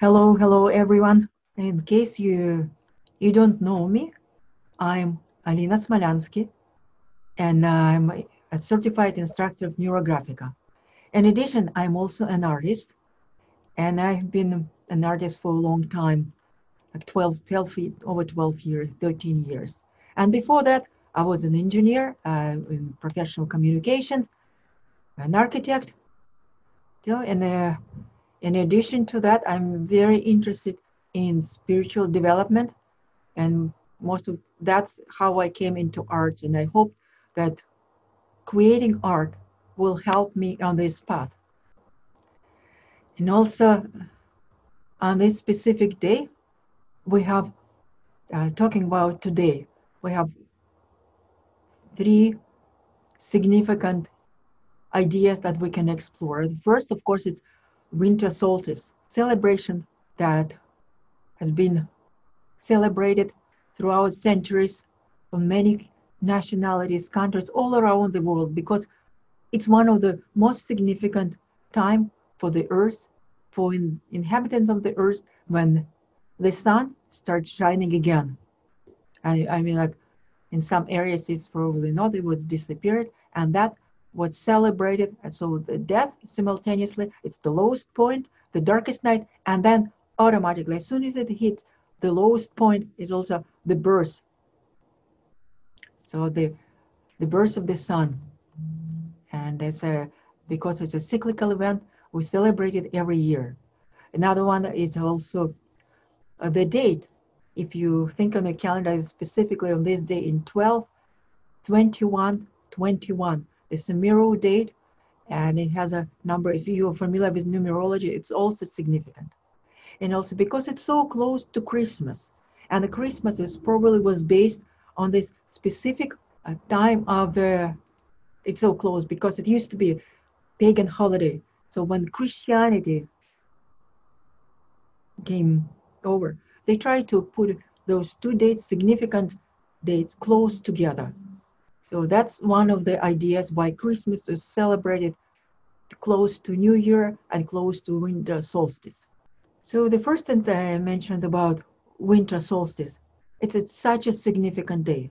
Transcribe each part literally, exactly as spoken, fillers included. Hello, hello everyone. In case you you don't know me, I'm Alina Smolyansky, and I'm a certified instructor of NeuroGraphica. In addition, I'm also an artist, and I've been an artist for a long time, like twelve, twelve over twelve years, thirteen years. And before that, I was an engineer uh, in professional communications, an architect, and uh, in addition to that, I'm very interested in spiritual development, and most of that's how I came into arts. And I hope that creating art will help me on this path. And also, on this specific day, we have uh, talking about today. We have three significant ideas that we can explore. The first, of course, it's winter solstice celebration that has been celebrated throughout centuries from many nationalities, countries all around the world, because it's one of the most significant time for the earth, for in, inhabitants of the earth, when the sun starts shining again. I, I mean, like in some areas it's probably not, it was disappeared, and that was celebrated. So the death simultaneously, it's the lowest point, the darkest night, and then automatically, as soon as it hits the lowest point, is also the birth. So the the birth of the sun, and it's a because it's a cyclical event, we celebrate it every year. Another one is also uh, the date. If you think on the calendar, specifically on this day in twelve, twenty-one, twenty-one, it's a numeral date, and it has a number. If you are familiar with numerology, it's also significant. And also because it's so close to Christmas, and the Christmas is probably was based on this specific uh, time of the, it's so close because it used to be a pagan holiday. So when Christianity came over, they tried to put those two dates, significant dates, close together. So that's one of the ideas why Christmas is celebrated close to New Year and close to winter solstice. So the first thing that I mentioned about winter solstice, it's, it's such a significant day.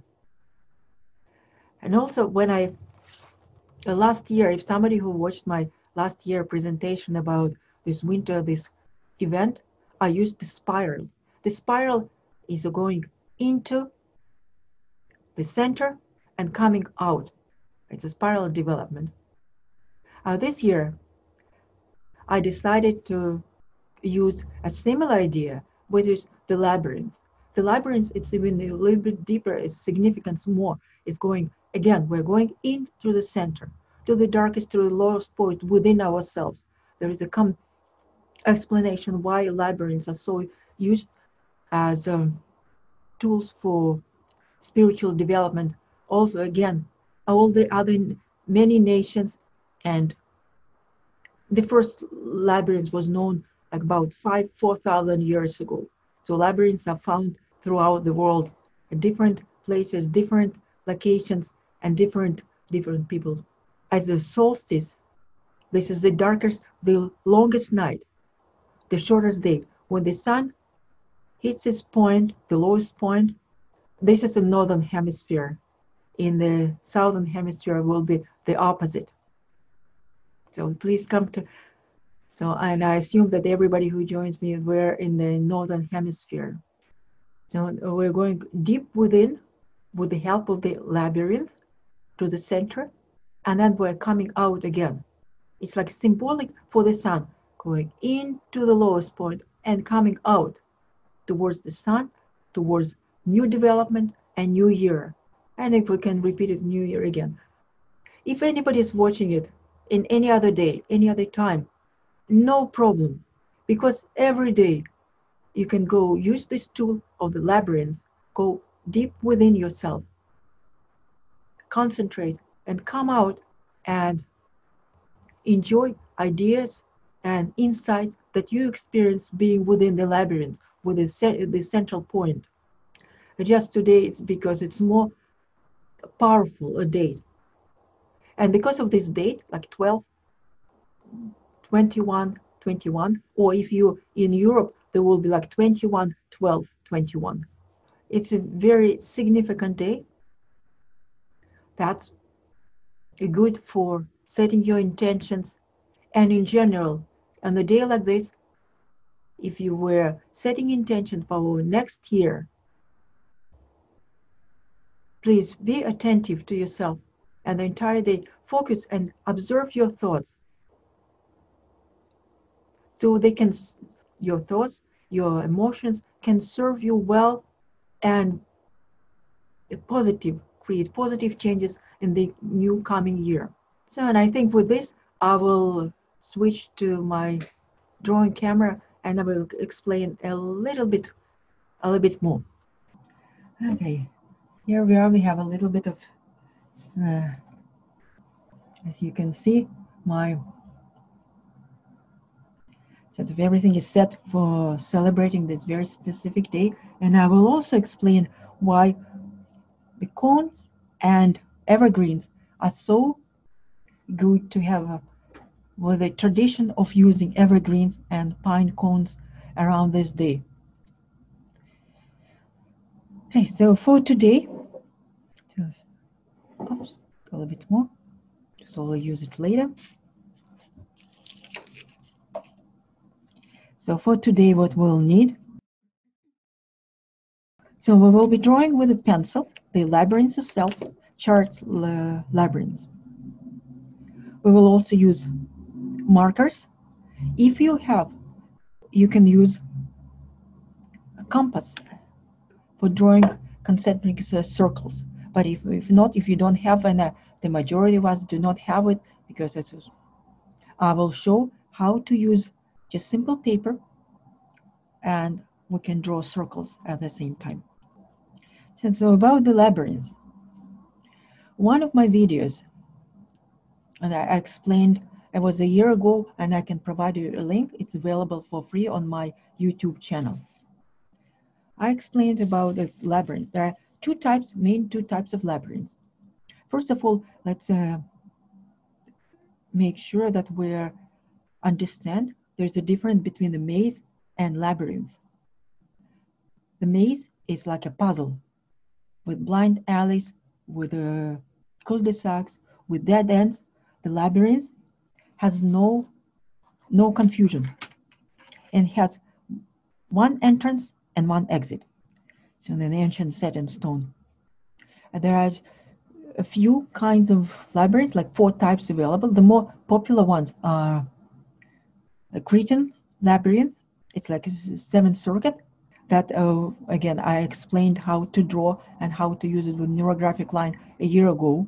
And also when I, uh, last year, if somebody who watched my last year presentation about this winter, this event, I used the spiral. The spiral is going into the center and coming out. It's a spiral development. Uh, this year, I decided to use a similar idea, which is the labyrinth. The labyrinth, it's even a little bit deeper, its significance more is going, again, we're going into the center, to the darkest, to the lowest point within ourselves. There is a come explanation why labyrinths are so used as um, tools for spiritual development. Also, again, all the other many nations, and the first labyrinth was known like about five, four thousand years ago. So labyrinths are found throughout the world, at different places, different locations, and different different people. As the solstice, this is the darkest, the longest night, the shortest day. When the sun hits its point, the lowest point, this is the northern hemisphere. In the southern hemisphere will be the opposite. So please come to, so and I assume that everybody who joins me, we're in the northern hemisphere. So we're going deep within with the help of the labyrinth to the center, and then we're coming out again. It's like symbolic for the sun, going into the lowest point and coming out towards the sun, towards new development and new year. And if we can repeat it New Year again. If anybody is watching it in any other day, any other time, no problem. Because every day you can go use this tool of the labyrinth, go deep within yourself, concentrate and come out and enjoy ideas and insights that you experience being within the labyrinth, with the, the central point. Just today, it's because it's more powerful a date, and because of this date, like twelve, twenty-one, twenty-one, or if you in Europe there will be like twenty-one, twelve, twenty-one. It's a very significant day. That's good for setting your intentions. And in general, on a day like this, if you were setting intention for next year, please be attentive to yourself and the entire day. Focus and observe your thoughts. So they can, your thoughts, your emotions can serve you well and positive, create positive changes in the new coming year. So, and I think with this, I will switch to my drawing camera and I will explain a little bit, a little bit more. Okay, here we are, we have a little bit of, uh, as you can see, my that everything is set for celebrating this very specific day. And I will also explain why the cones and evergreens are so good to have a, with the tradition of using evergreens and pine cones around this day. Okay, so for today, just, oops, a little bit more, so we'll use it later. So for today, what we'll need, so we will be drawing with a pencil, the labyrinth itself, Chartres labyrinth. We will also use markers. If you have, you can use a compass for drawing concentric circles. But if, if not, if you don't have, and uh, the majority of us do not have it, because it's, I will show how to use just simple paper, and we can draw circles at the same time. So, so about the labyrinth. One of my videos, and I explained, it was a year ago, and I can provide you a link. It's available for free on my YouTube channel. I explained about the labyrinth. There are two types, main two types of labyrinths. First of all, let's uh, make sure that we understand there's a difference between the maze and labyrinth. The maze is like a puzzle with blind alleys, with uh, cul-de-sacs, with dead ends. The labyrinth has no, no confusion and has one entrance and one exit. So an ancient set in stone. And there are a few kinds of labyrinths, like four types available. The more popular ones are a Cretan labyrinth, it's like a seventh circuit that, uh, again, I explained how to draw and how to use it with NeuroGraphic line a year ago.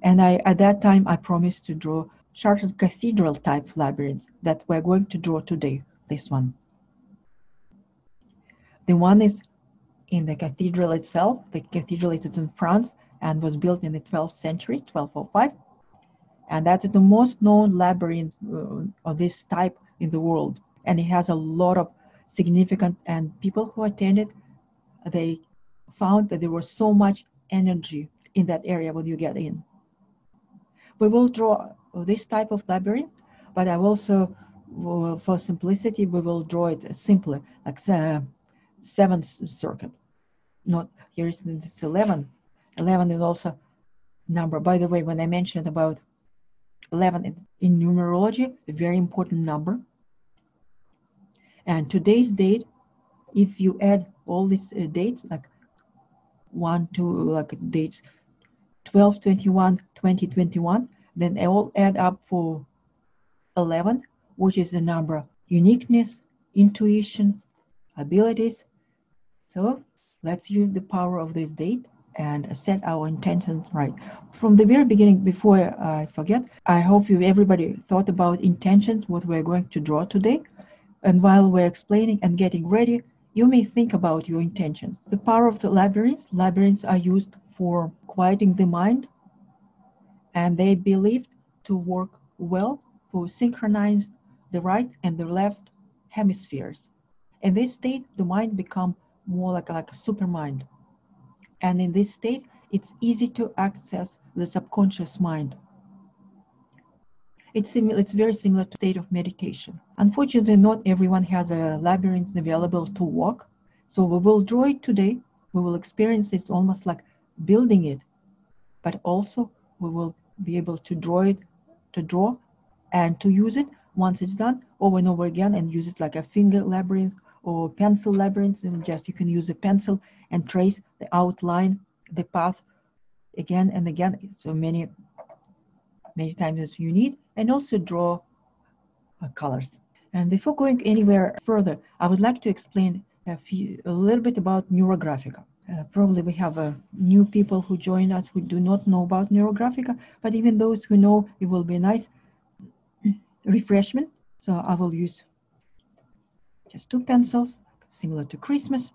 And I, at that time, I promised to draw Chartres Cathedral type labyrinth that we're going to draw today, this one. The one is in the cathedral itself. The cathedral is in France and was built in the twelfth century, twelve oh five. And that's the most known labyrinth uh, of this type in the world, and it has a lot of significant, and people who attended, they found that there was so much energy in that area when you get in. We will draw this type of labyrinth, but I also, for simplicity, we will draw it simpler, like the seventh circuit. Not here is it's eleven. Eleven is also number. By the way, when I mentioned about eleven is in numerology, a very important number. And today's date, if you add all these uh, dates, like one, two, like dates twelve, twenty-one, twenty, twenty-one, then they all add up for eleven, which is the number of uniqueness, intuition, abilities. So let's use the power of this date and set our intentions right. From the very beginning, before I forget, I hope you everybody thought about intentions, what we're going to draw today. And while we're explaining and getting ready, you may think about your intentions. The power of the labyrinths, labyrinths are used for quieting the mind, and they believed to work well for synchronizing the right and the left hemispheres. In this state, the mind becomes more like, like a super mind. And in this state, it's easy to access the subconscious mind. It's, similar, it's very similar to state of meditation. Unfortunately, not everyone has a labyrinth available to walk. So we will draw it today. We will experience this almost like building it, but also we will be able to draw it, to draw and to use it once it's done over and over again, and use it like a finger labyrinth or pencil labyrinth. And just you can use a pencil and trace the outline, the path again and again, so many, many times as you need, and also draw uh, colors. And before going anywhere further, I would like to explain a, few, a little bit about NeuroGraphica. Uh, probably we have uh, new people who join us who do not know about NeuroGraphica, but even those who know, it will be a nice refreshment. So I will use just two pencils, similar to Christmas,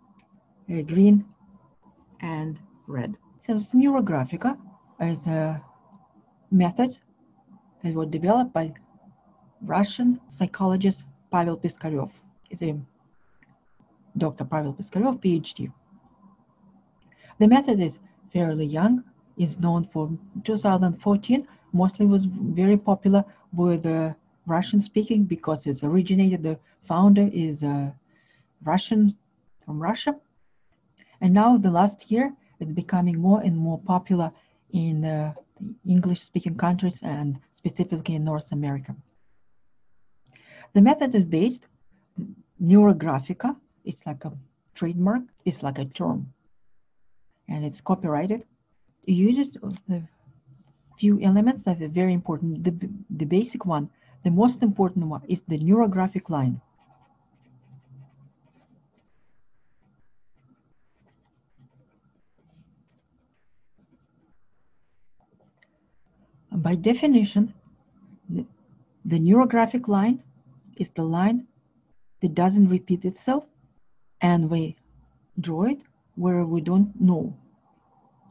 uh, green and red. So NeuroGraphica is a method that was developed by Russian psychologist Pavel Piskaryov. He's a Doctor Pavel Piskaryov, P H D. The method is fairly young, is known for two thousand fourteen, mostly was very popular with uh, Russian speaking because it's originated, the founder is uh, Russian, from Russia. And now the last year, it's becoming more and more popular in uh, English speaking countries and specifically in North America. The method is based, NeuroGraphica, it's like a trademark, it's like a term, and it's copyrighted. It uses a few elements that are very important. The, the basic one, the most important one, is the neurographic line. By definition, the, the neurographic line is the line that doesn't repeat itself, and we draw it where we don't know,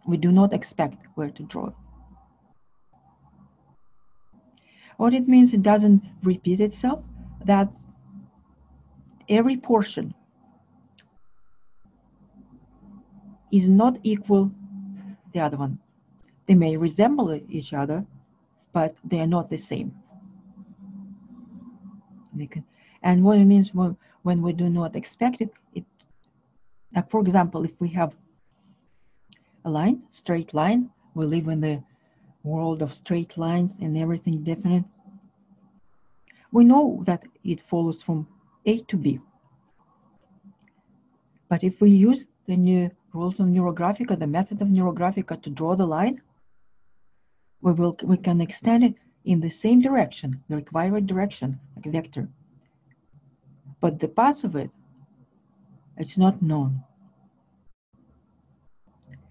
we do not expect where to draw. What it means, it doesn't repeat itself, that every portion is not equal to the other one. They may resemble each other, but they are not the same. They can, and what it means when, when we do not expect it, it like, for example, if we have a line, straight line, we live in the world of straight lines and everything definite. We know that it follows from A to B. But if we use the new rules of NeuroGraphica, the method of NeuroGraphica to draw the line, we will we can extend it in the same direction, the required direction, like a vector. But the path of it, it's not known,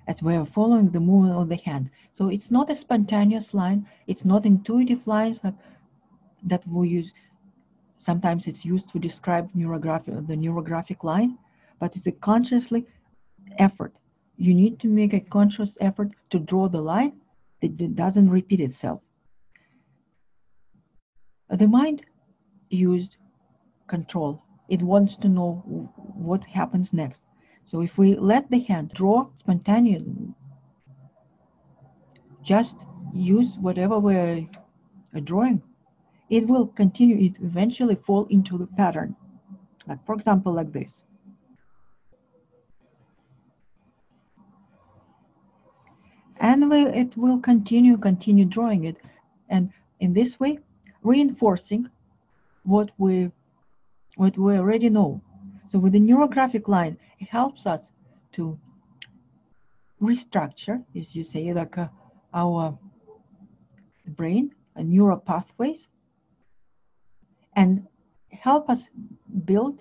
as we are following the movement of the hand. So it's not a spontaneous line. It's not intuitive lines like that we use. Sometimes it's used to describe neurographic, the neurographic line, but it's a consciously effort. You need to make a conscious effort to draw the line that doesn't repeat itself. The mind used control. It wants to know what happens next. So if we let the hand draw spontaneously, just use whatever we're drawing, it will continue, it eventually fall into the pattern. Like, for example, like this. And we, it will continue, continue drawing it. And in this way, reinforcing what we what we already know. So with the neurographic line, it helps us to restructure, as you say, like uh, our brain and neural pathways, and help us build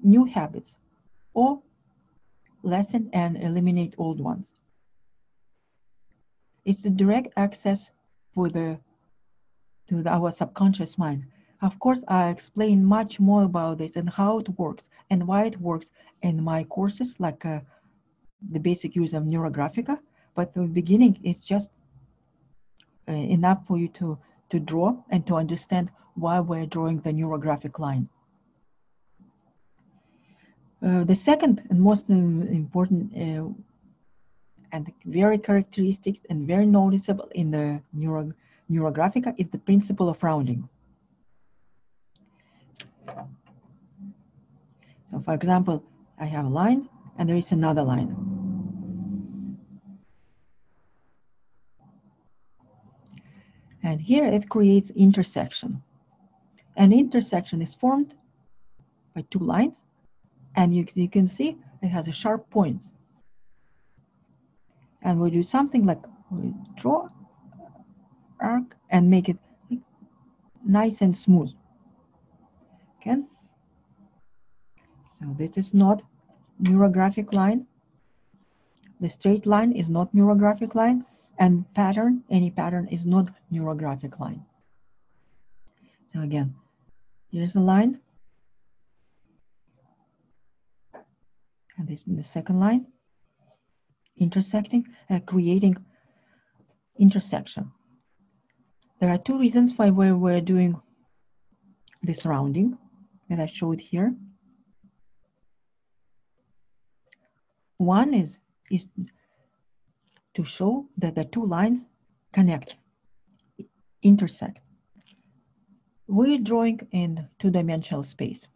new habits or lessen and eliminate old ones. It's a direct access for the, to the, our subconscious mind. Of course, I explain much more about this and how it works and why it works in my courses, like uh, the basic use of NeuroGraphica. But the beginning is just uh, enough for you to, to draw and to understand why we're drawing the neurographic line. Uh, the second and most important uh, and very characteristic and very noticeable in the neuro, NeuroGraphica is the principle of rounding. So for example, I have a line and there is another line. And here it creates intersection. An intersection is formed by two lines, and you, you can see it has a sharp point. And we do something like we draw arc and make it nice and smooth. Okay. So this is not neurographic line. The straight line is not neurographic line, and pattern, any pattern is not neurographic line. So again, here's a line. And this is the second line, intersecting, uh, creating intersection. There are two reasons why we were doing this rounding that I showed here. One is, is to show that the two lines connect, intersect. We're drawing in two-dimensional space.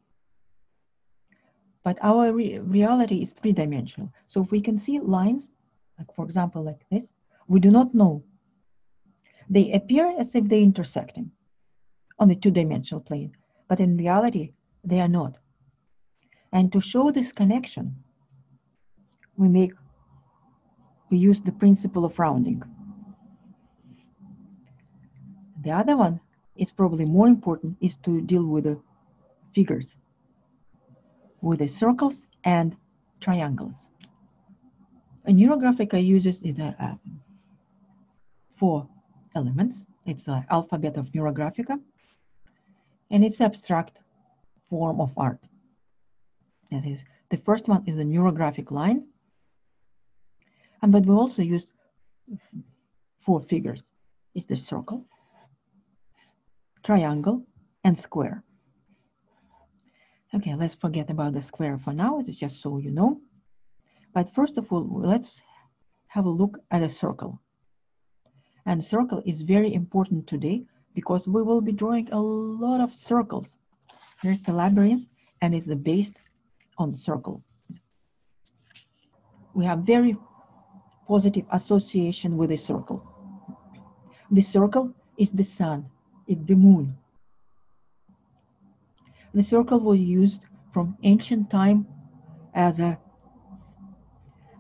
But our re reality is three-dimensional. So if we can see lines, like for example, like this, we do not know. They appear as if they're intersecting on the two-dimensional plane, but in reality, they are not. And to show this connection, we make, we use the principle of rounding. The other one is probably more important, is to deal with the figures, with the circles and triangles. A NeuroGraphica uses it uh, uh, four elements. It's the alphabet of NeuroGraphica, and it's abstract form of art. That is, the first one is a neurographic line, and but we also use four figures. It's the circle, triangle, and square. Okay, let's forget about the square for now, just so you know. But first of all, let's have a look at a circle. And circle is very important today because we will be drawing a lot of circles. Here's the labyrinth, and it's based on circles. We have very positive association with a circle. The circle is the sun, it's the moon. The circle was used from ancient time as a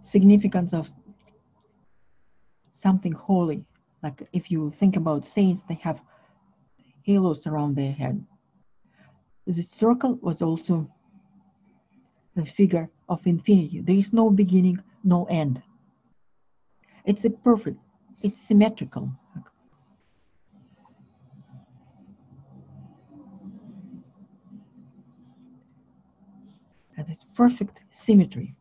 significance of something holy. Like if you think about saints, they have halos around their head. The circle was also the figure of infinity. There is no beginning, no end. It's a perfect, it's symmetrical. It's perfect symmetry.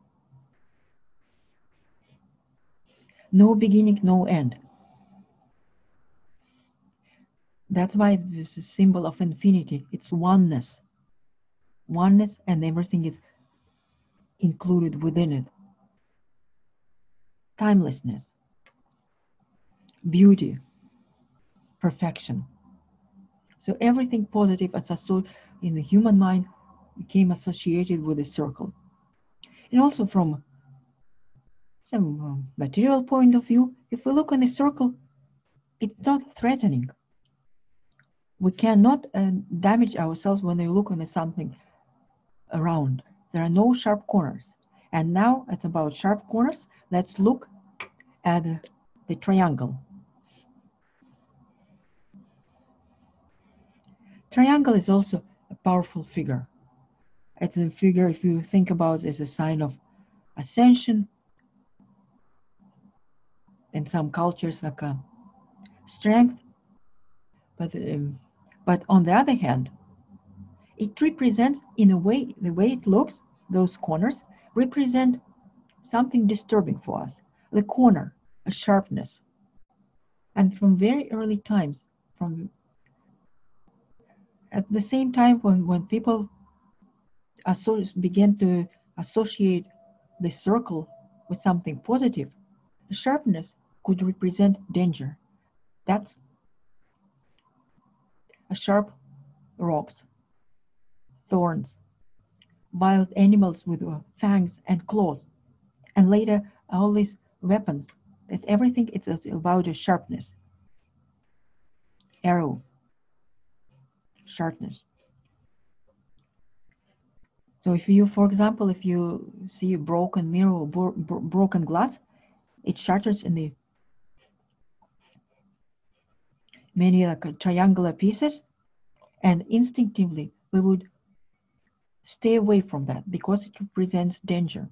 No beginning, no end. That's why it's a symbol of infinity. It's oneness. Oneness, and everything is included within it. Timelessness, beauty, perfection. So everything positive in the human mind became associated with a circle. And also from some material point of view, if we look on the circle, it's not threatening. We cannot uh, damage ourselves when we look on something around. There are no sharp corners. And now it's about sharp corners. Let's look at uh, the triangle. Triangle is also a powerful figure. It's a figure, if you think about it, is a sign of ascension. In some cultures, like a strength. But, um, but on the other hand, it represents, in a way, the way it looks, those corners represent something disturbing for us. The corner, a sharpness. And from very early times, from at the same time when, when people began to associate the circle with something positive, sharpness could represent danger. That's sharp rocks, thorns, wild animals with fangs and claws, and later all these weapons. It's everything, it's about a sharpness. Arrow, sharpness. So if you, for example, if you see a broken mirror or bro bro broken glass, it shatters in the many like triangular pieces, and instinctively we would stay away from that because it represents danger,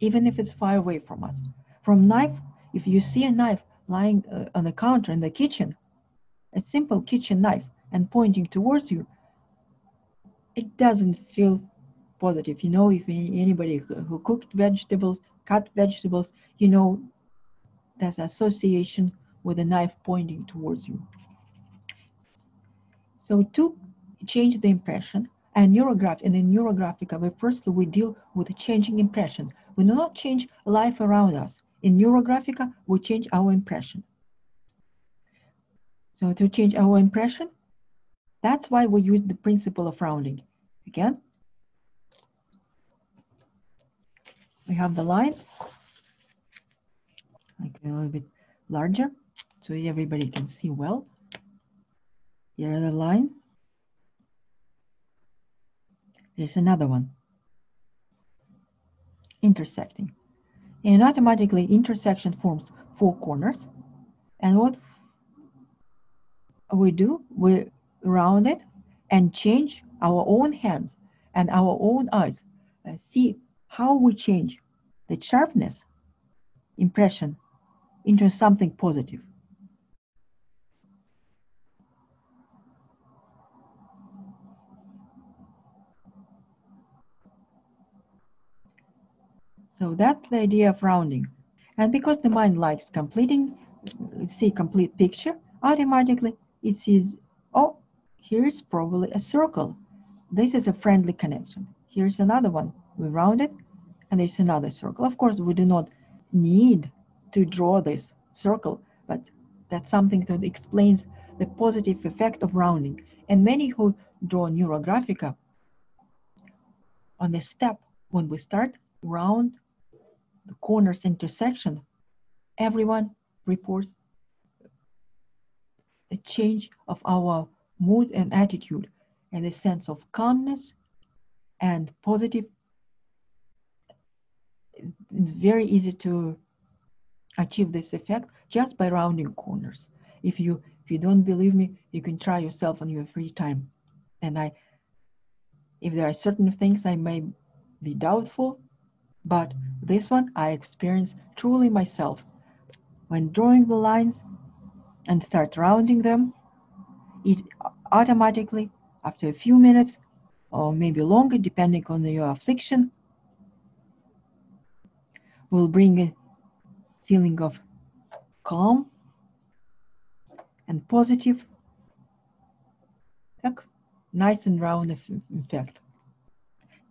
even if it's far away from us. From knife, if you see a knife lying uh, on the counter in the kitchen, a simple kitchen knife, and pointing towards you, it doesn't feel positive. You know, if anybody who cooked vegetables, cut vegetables, you know, there's an association with a knife pointing towards you. So to change the impression, and neurograph, in the Neurographica, we firstly we deal with changing impression. We do not change life around us. In Neurographica, we change our impression. So to change our impression, that's why we use the principle of rounding. Again, we have the line, like a little bit larger, so everybody can see well. Here's the line. Here's another one, intersecting. And automatically intersection forms four corners. And what we do, we round it and change our own hands and our own eyes. Uh, see how we change the sharpness impression into something positive. So that's the idea of rounding. And because the mind likes completing, see complete picture, automatically it sees, oh, here's probably a circle. This is a friendly connection. Here's another one. We round it, and there's another circle. Of course, we do not need to draw this circle, but that's something that explains the positive effect of rounding. And many who draw Neurographica, on the step, when we start round the corners intersection, everyone reports a change of our mood and attitude, and a sense of calmness and positive. It's very easy to achieve this effect just by rounding corners. If you if you don't believe me, you can try yourself on your free time. And I, if there are certain things I may be doubtful, but this one I experienced truly myself. When drawing the lines and start rounding them, it automatically, after a few minutes, or maybe longer, depending on your affliction, will bring a feeling of calm and positive, nice and round effect.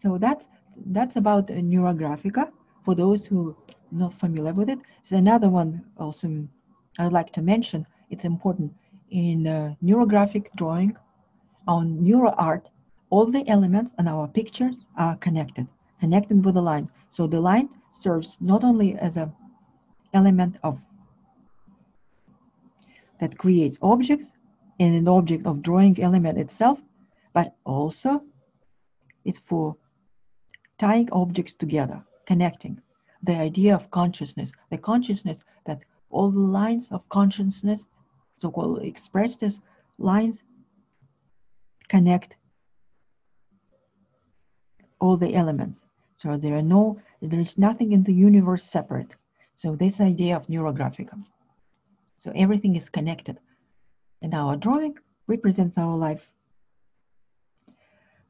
So that's That's about Neurographica. For those who are not familiar with it, there's another one also I'd like to mention. It's important in uh, neurographic drawing, on neuro art, all the elements in our pictures are connected, connected with the line. So the line serves not only as an element of that creates objects and an object of drawing element itself, but also it's for tying objects together, connecting. The idea of consciousness, the consciousness that all the lines of consciousness, so-called expressed as lines, connect all the elements. So there are no, there is nothing in the universe separate. So this idea of Neurographica. So everything is connected. And our drawing represents our life.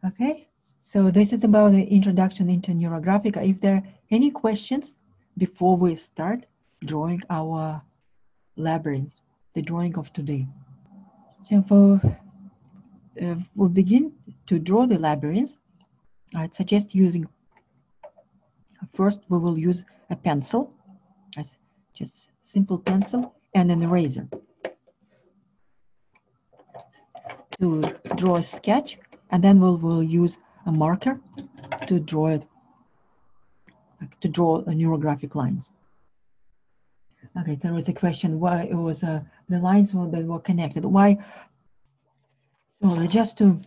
Okay. So this is about the introduction into Neurographica. If there are any questions before we start drawing our labyrinth, the drawing of today. So for, uh, we'll begin to draw the labyrinth. I'd suggest using, first we will use a pencil, just simple pencil and an eraser. to draw a sketch, and then we'll, we'll use a marker to draw it, to draw a neurographic lines. Okay, there was a question why it was uh, the lines were, that were connected. Why? So just to,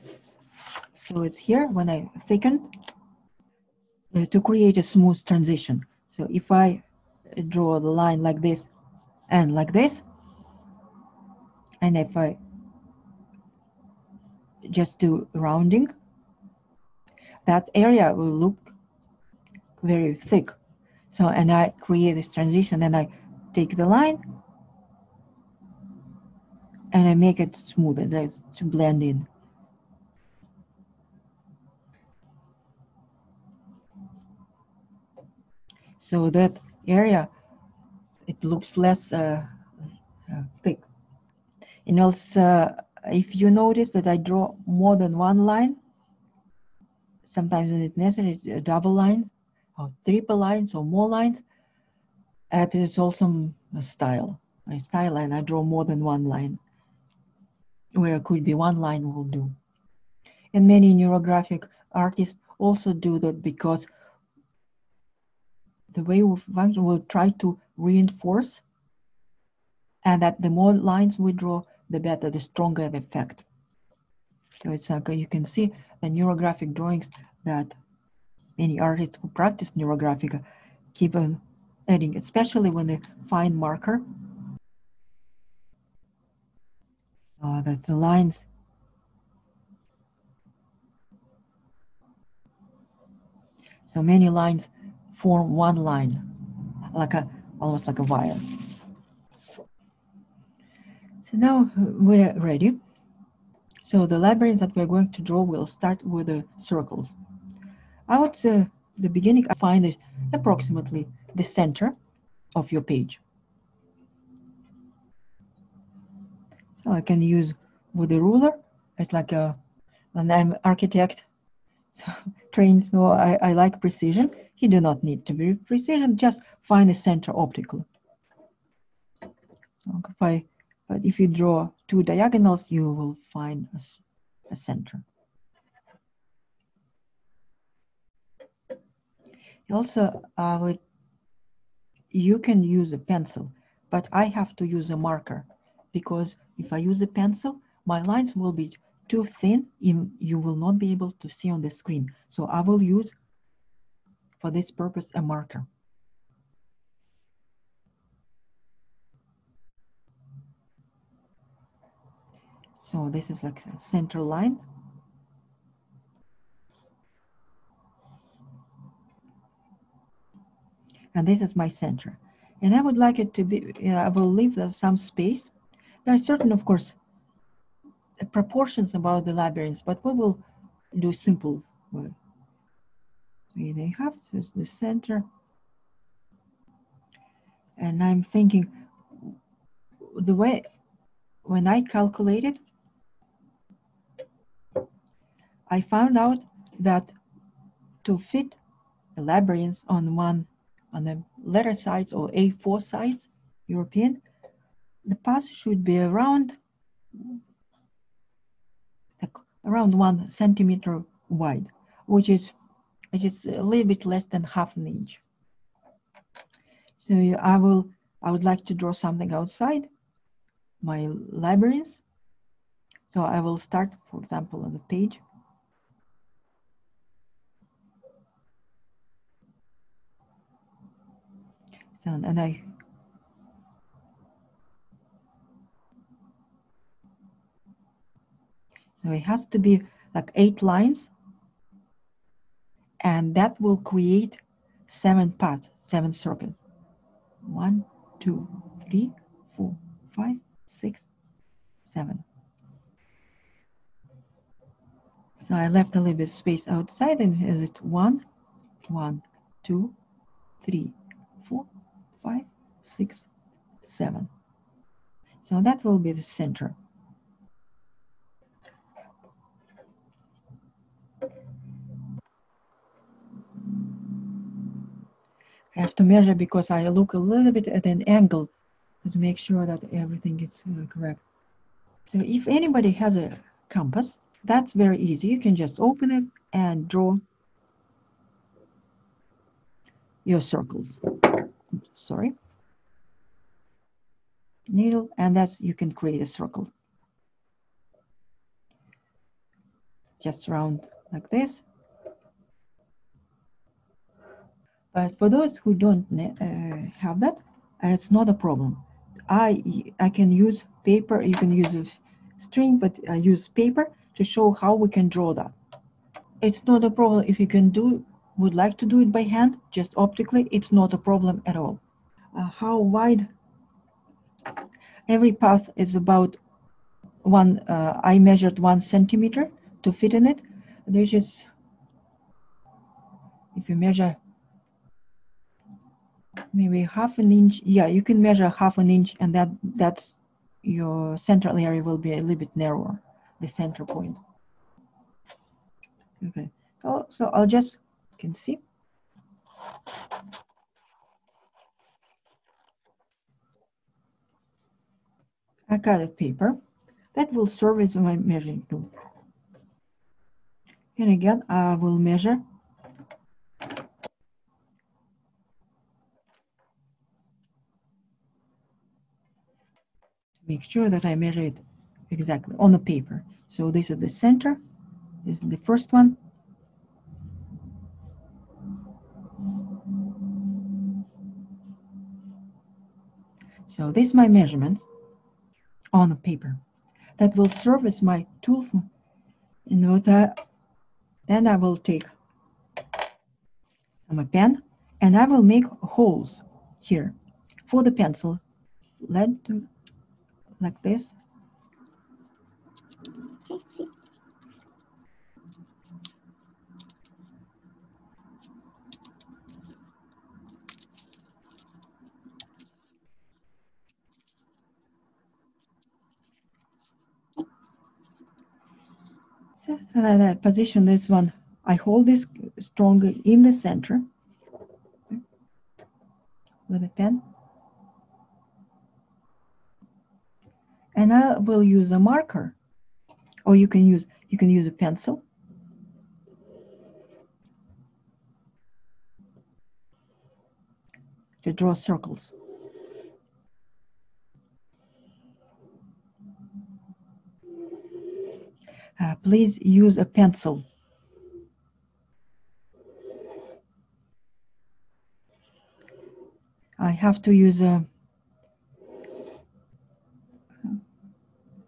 so it's here when I thicken uh, to create a smooth transition. So if I draw the line like this and like this, and if I just do rounding, that area will look very thick. So, and I create this transition, and I take the line and I make it smoother, that's to blend in. So that area, it looks less uh, uh, thick. And also, if you notice that I draw more than one line, sometimes it's necessary uh, double lines or triple lines or more lines. And it's also a style, a style line. I draw more than one line, where it could be one line will do. And many neurographic artists also do that because the way we function will try to reinforce, and that the more lines we draw, the better, the stronger the effect. So it's like you can see the neurographic drawings that many artists who practice neurographica keep on adding, especially when they find marker. Uh, that's the lines. So many lines form one line, like a almost like a wire. So now we're ready. So the labyrinth that we're going to draw will start with the circles. Out the, the beginning, I find it approximately the center of your page. So I can use with a ruler. It's like a, and I'm architect, so trained, so I, I like precision. You do not need to be precision, just find the center optically. Okay, if I, but if you draw two diagonals, you will find a, a center. Also, I would, you can use a pencil, but I have to use a marker, because if I use a pencil, my lines will be too thin, in, you will not be able to see on the screen. So I will use, for this purpose, a marker. So this is like a central line. And this is my center. And I would like it to be, uh, I will leave some space. There are certain, of course, proportions about the labyrinth, but we will do simple way. We they have just the center. And I'm thinking the way, when I calculated, I found out that to fit a labyrinth on one, on the letter size or A four size, European, the path should be around, like, around one centimeter wide, which is, which is a little bit less than half an inch. So I will, I would like to draw something outside my labyrinth. So I will start, for example, on the page. So, and I, so it has to be like eight lines, and that will create seven paths, seven circles. One, two, three, four, five, six, seven. So I left a little bit of space outside, and is it one, one, two, three, four, five, six, seven. So that will be the center. I have to measure because I look a little bit at an angle to make sure that everything is correct. So if anybody has a compass. That's very easy. You can just open it and draw your circles. Sorry. Needle, and that's, you can create a circle. Just round like this. But for those who don't uh, have that, it's not a problem. I, I can use paper, you can use a string, but I use paper to show how we can draw that. It's not a problem if you can do, would like to do it by hand, just optically, it's not a problem at all. Uh, how wide? Every path is about one, uh, I measured one centimeter to fit in it. There's just, if you measure maybe half an inch, yeah, you can measure half an inch, and that that's your central area will be a little bit narrower, the center point. Okay, so, so I'll just, you can see. I cut a paper that will serve as my measuring tool. And again, I will measure to make sure that I measure it exactly on the paper. So this is the center, this is the first one. So this is my measurement on the paper. That will serve as my tool for, in what I, then I will take my pen and I will make holes here for the pencil. Let like this. Let's see. So, and I position this one. I hold this stronger in the center with a pen. And I will use a marker, or you can use you can use a pencil. To draw circles. Uh, please use a pencil. I have to use a,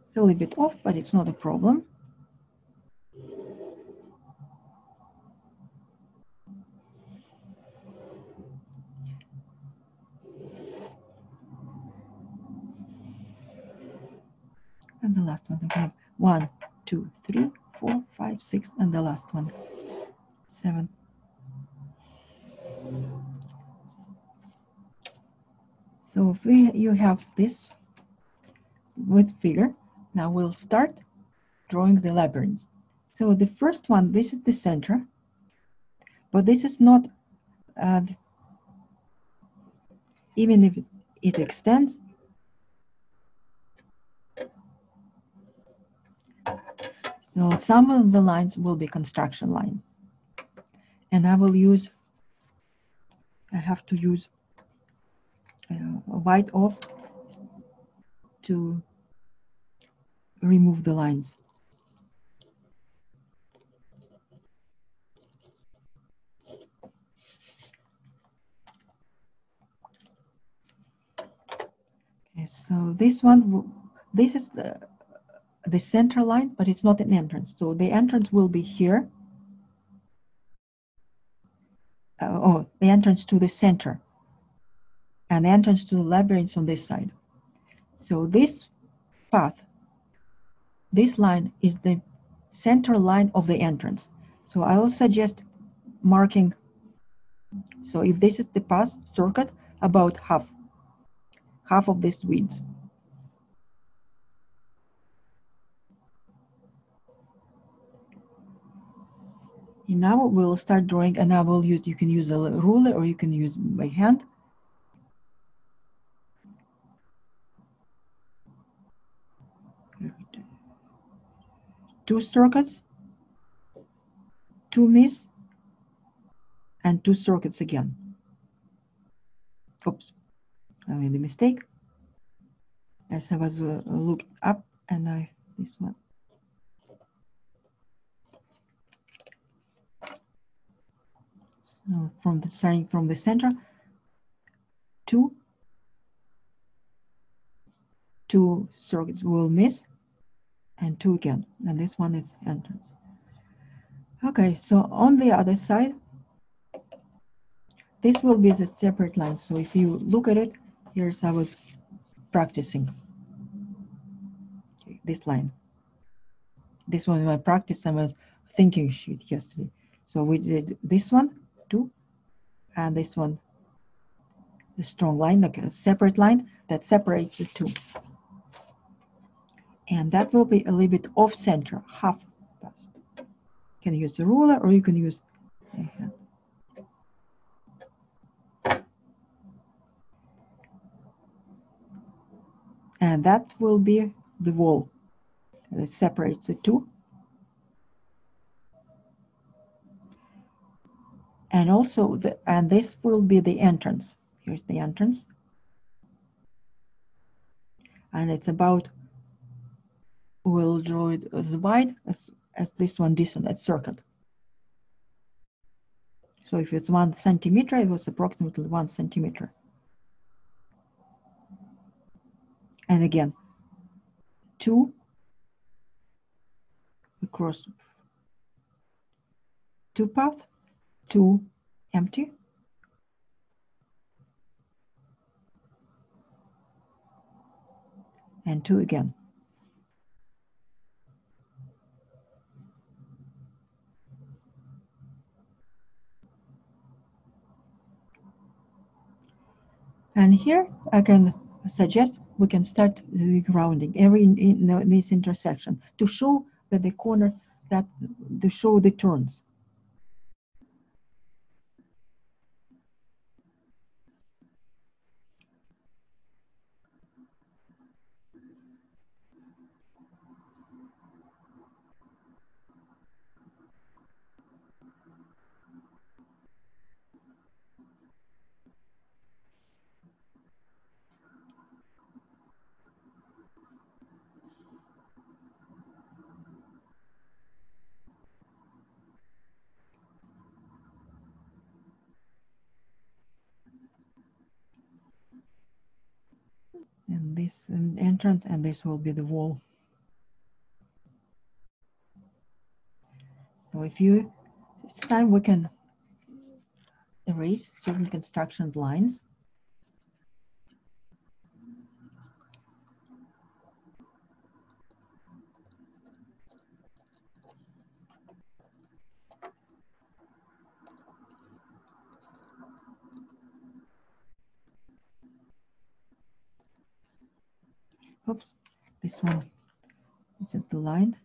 it's a little bit off, but it's not a problem. And the last one, we have one, two, three, four, five, six, and the last one, seven. So if we, you have this with figure, now we'll start drawing the labyrinth. So the first one, this is the center, but this is not, uh, even if it, it extends, so some of the lines will be construction lines. And I will use, I have to use uh, a white off to remove the lines. Okay, so this one, this is the, the center line, but it's not an entrance. So the entrance will be here. Uh, oh, the entrance to the center. And the entrance to the labyrinth on this side. So this path, this line is the center line of the entrance. So I will suggest marking. So if this is the path circuit, about half, half of this width. And now we'll start drawing, and I will use, you can use a ruler or you can use by hand. two circuits, two myths, and two circuits again. Oops, I made a mistake. As I was uh, looking up, and I, this one. So from the starting from the center, two, two circuits will miss, and two again, and this one is entrance. Okay, so on the other side, this will be the separate line. So if you look at it, here's I was practicing this line. This one in my practice, I was thinking sheet yesterday. So we did this one, two, and this one, the strong line, like a separate line that separates the two. And that will be a little bit off center, half. You can use the ruler or you can use a hand. And that will be the wall that separates the two. And also, the, and this will be the entrance. Here's the entrance. And it's about, we'll draw it as wide as, as this one distance circuit. So if it's one centimeter, it was approximately one centimeter. And again, two across, two path, two empty, and two again. And here I can suggest we can start the grounding every in, in, in this intersection to show that the corner, that to show the turns. And this an entrance, and this will be the wall. So if you, it's time we can erase certain construction lines. Oops, this one isn't the line.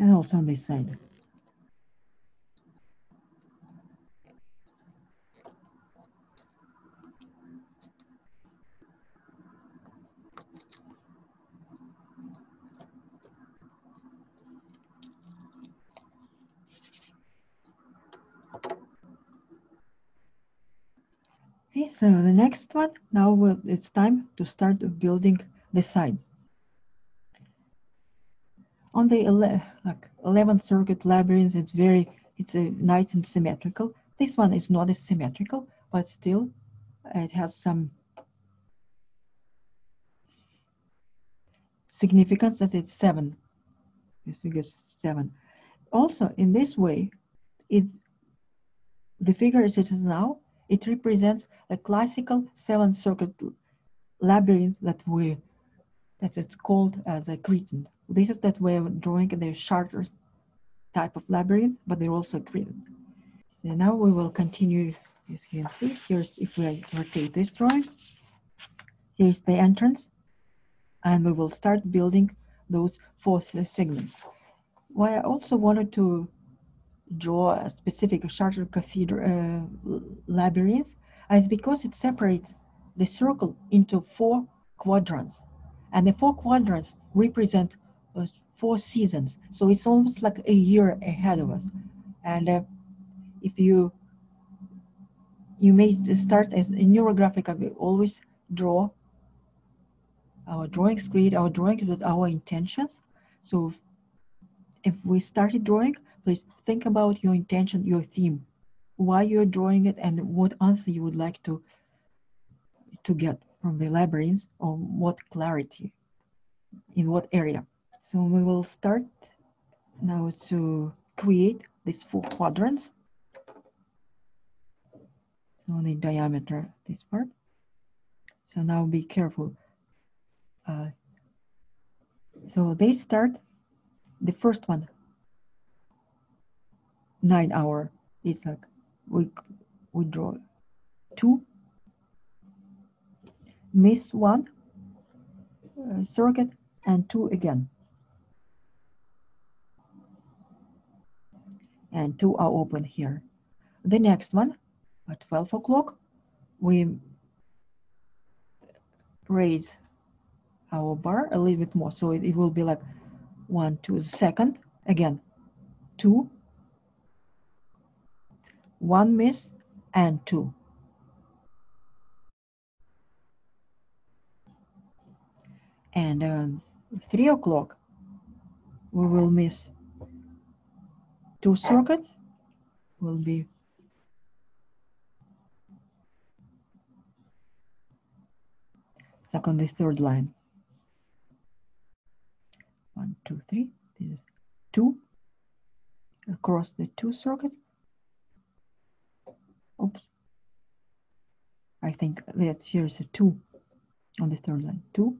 And also on this side. So the next one, now we'll, it's time to start building the side. On the ele like eleventh circuit labyrinth, it's very, it's a nice and symmetrical. This one is not as symmetrical, but still it has some significance that it's seven. This figure is seven. Also, in this way, it the figure as it is now, it represents a classical seventh circuit labyrinth that we, that it's called as a Cretan. This is that way of drawing the Chartres type of labyrinth, but they're also Cretan. So now we will continue, as you can see, here's if we rotate this drawing, here's the entrance, and we will start building those fossil segments. Why I also wanted to draw a specific Chartres Cathedral uh, labyrinth is because it separates the circle into four quadrants, and the four quadrants represent uh, four seasons. So it's almost like a year ahead of us. And uh, if you you may start as in NeuroGraphica, we always draw our drawings, create our drawings with our intentions. So if we started drawing, please think about your intention, your theme, why you're drawing it, and what answer you would like to to get from the labyrinth, or what clarity, in what area. So we will start now to create these four quadrants. So the diameter, this part. So now be careful. Uh, so they start, the first one, nine hour. It's like we, we draw two. Miss one uh, circuit and two again. And two are open here. The next one at twelve o'clock, we raise our bar a little bit more. So it, it will be like one, two, second, again, two, one miss, and two. And um, three o'clock, we will miss two circuits, will be stuck on the third line. One, two, three, this is two, across the two circuits. Oops, I think that here is a two on the third line, two.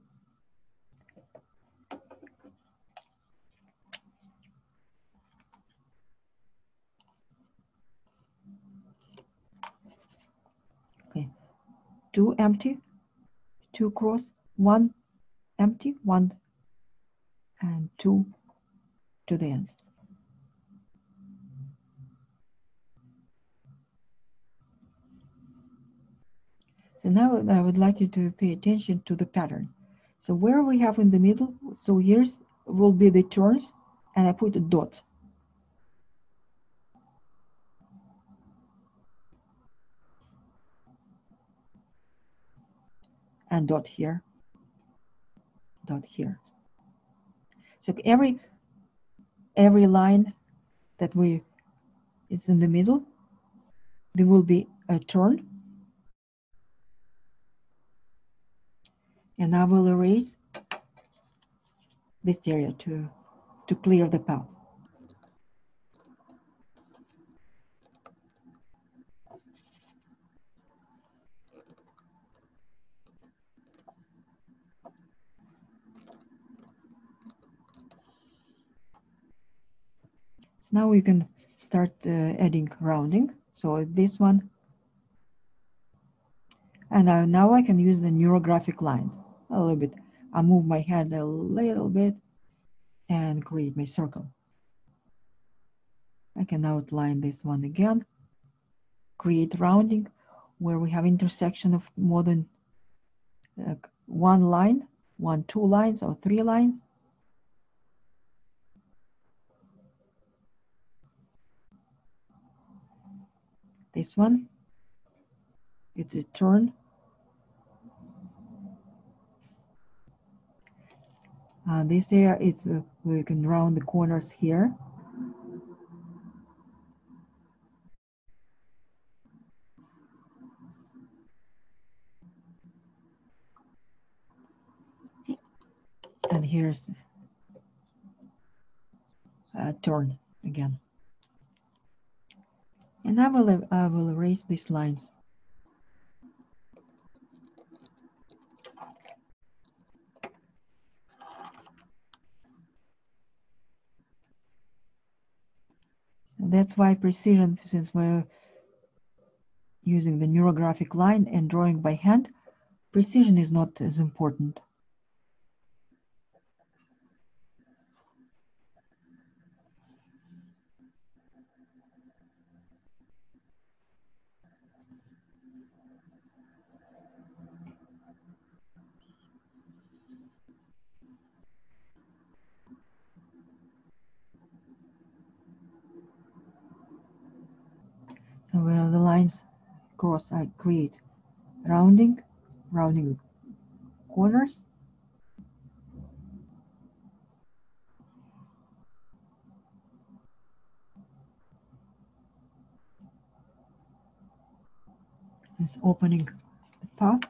Okay, two empty, two cross, one empty, one and two to the end. So now I would like you to pay attention to the pattern. So where we have in the middle, so here's will be the turns, and I put a dot. And dot here, dot here. So every every line that we is in the middle, there will be a turn. And I will erase this area to to clear the path. Now we can start uh, adding rounding. So this one, and I, now I can use the NeuroGraphic line a little bit. I move my head a little bit and create my circle. I can outline this one again, create rounding where we have intersection of more than uh, one line, one, two lines or three lines. This one, it's a turn. Uh, this area is uh, we can round the corners here. And here's a turn again. And I will, I will erase these lines. And that's why precision, since we're using the NeuroGraphic line and drawing by hand, precision is not as important. course, I create rounding, rounding corners. Is opening the path.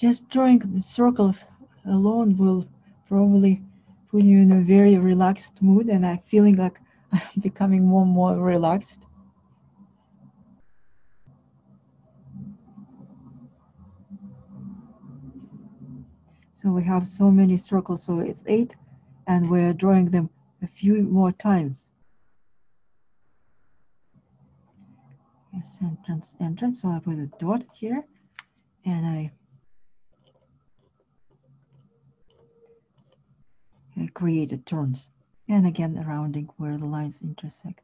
Just drawing the circles alone will probably put you in a very relaxed mood, and I'm feeling like I'm becoming more and more relaxed. So we have so many circles, so it's eight, and we're drawing them a few more times. Here's entrance, entrance, so I put a dot here, and I created turns, and again rounding where the lines intersect.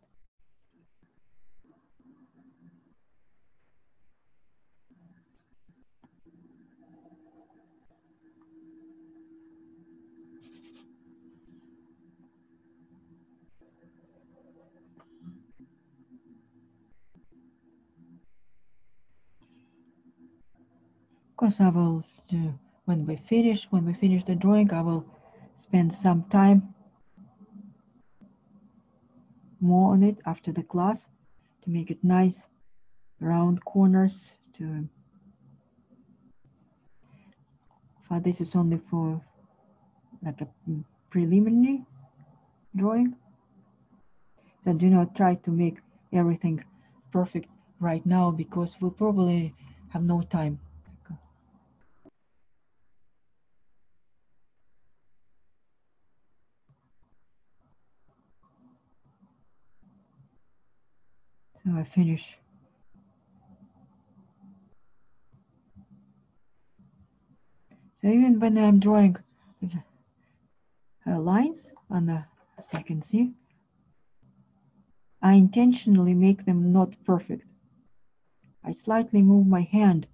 Of course, I will do when we finish when we finish the drawing, I will spend some time more on it after the class to make it nice, round corners. To for this is only for like a preliminary drawing, so do not try to make everything perfect right now, because we'll probably have no time. I finish so even when I'm drawing uh, lines on the, as I can see, I intentionally make them not perfect. I slightly move my hand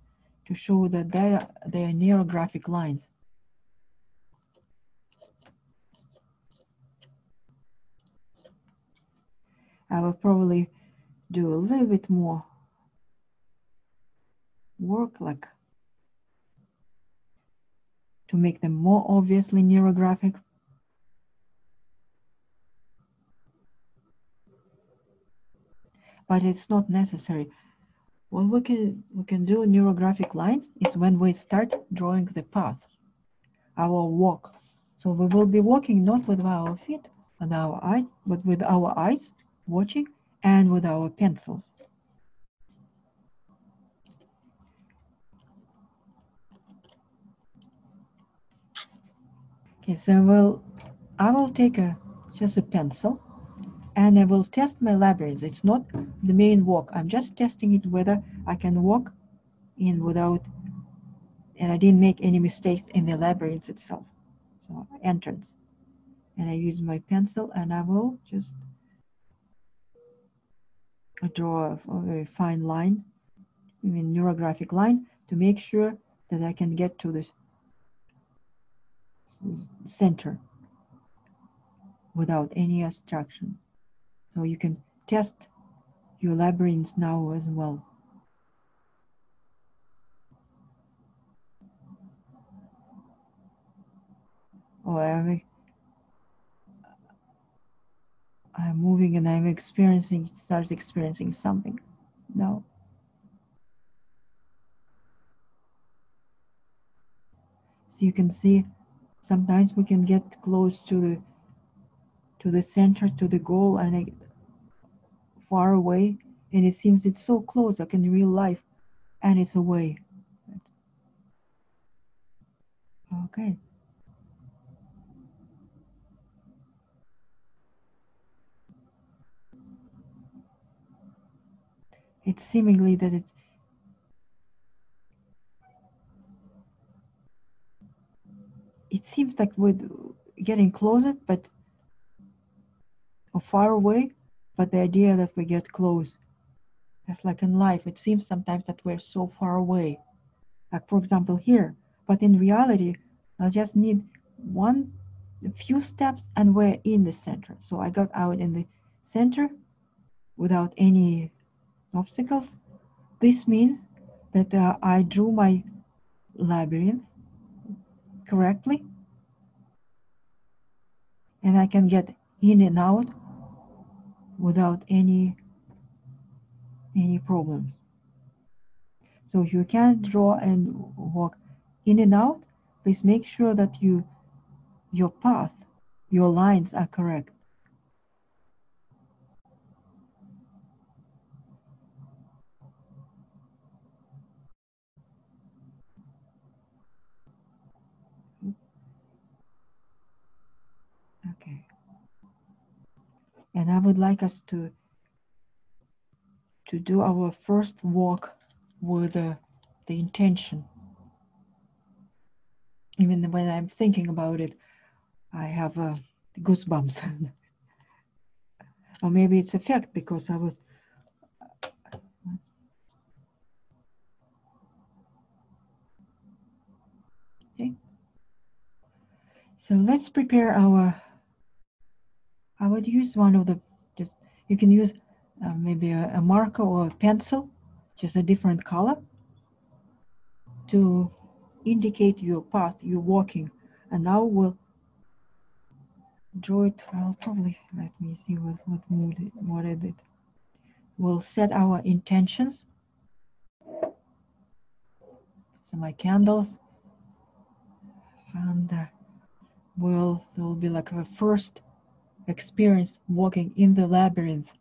to show that they are, they are neurographic lines. I will probably do a little bit more work, like to make them more obviously neurographic. But it's not necessary. What we can we can do neurographic lines is when we start drawing the path, our walk. So we will be walking not with our feet and our eye, but with our eyes watching, and with our pencils. Okay, so we'll, I will take a, just a pencil, and I will test my labyrinth. It's not the main walk. I'm just testing it whether I can walk in without, and I didn't make any mistakes in the labyrinth itself. So entrance. And I use my pencil, and I will just I draw a very fine line, I mean neurographic line, to make sure that I can get to this center without any obstruction. So you can test your labyrinths now as well. Oh, I I'm moving and I'm experiencing, starts experiencing something now. you can see sometimes we can get close to the to the center, to the goal, and I, far away, and it seems it's so close, like in real life, and it's away. Okay. It's seemingly that it's it seems like we're getting closer, but or far away, but the idea that we get close. That's like in life. It seems sometimes that we're so far away. Like for example here. But in reality, I just need one a few steps and we're in the center. So I got out in the center without any obstacles. This means that uh, I drew my labyrinth correctly, and I can get in and out without any any problems. So you can draw and walk in and out. Please make sure that you your path, your lines are correct. Okay, and I would like us to to do our first walk with uh, the intention. Even when I'm thinking about it, I have uh, goosebumps. Or maybe it's effect because I was. Okay. So let's prepare our. I would use one of the, just, you can use uh, maybe a, a marker or a pencil, just a different color, to indicate your path you're walking. And now we'll draw it. Well, probably, let me see what, what mood it, what I did. We'll set our intentions. So my candles, and uh, we'll, it will be like our first experience walking in the labyrinth.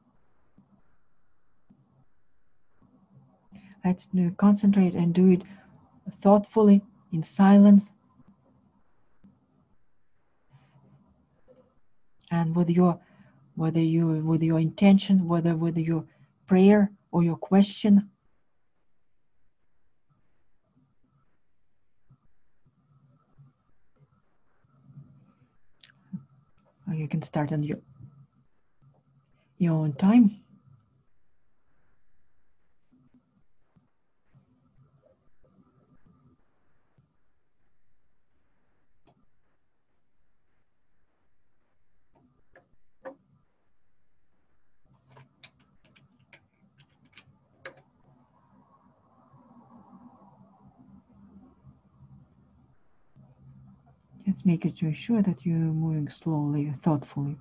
Let's do, concentrate and do it thoughtfully, in silence, and with your, whether you with your intention, whether with your prayer or your question. You can start on your, your own time. Just make it to ensure that you're moving slowly, thoughtfully.